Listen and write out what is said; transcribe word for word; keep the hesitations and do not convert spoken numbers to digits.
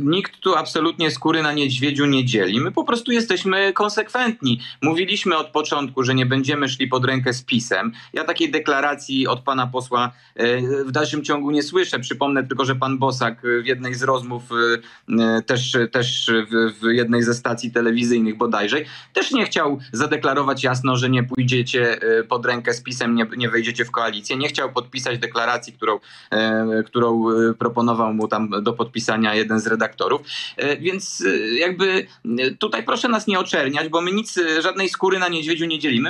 nikt tu absolutnie skóry na niedźwiedziu nie dzieli. My po prostu jesteśmy konsekwentni. Mówiliśmy od początku, że nie będziemy szli pod rękę z PiS-em. Ja takiej deklaracji od pana posła w dalszym ciągu nie słyszę. Przypomnę tylko, że pan Bosak w jednej z rozmów, też, też w jednej ze stacji telewizyjnych bodajże, też nie chciał zadeklarować jasno, że nie pójdziecie pod rękę z PiS-em, nie, nie wejdziecie w koalicję. Nie chciał podpisać deklaracji, którą, którą proponował mu tam do podpisania jeden z redaktorów. Więc jakby tutaj proszę nas nie oczerniać, bo my nic, żadnej skóry na niedźwiedziu nie dzielimy.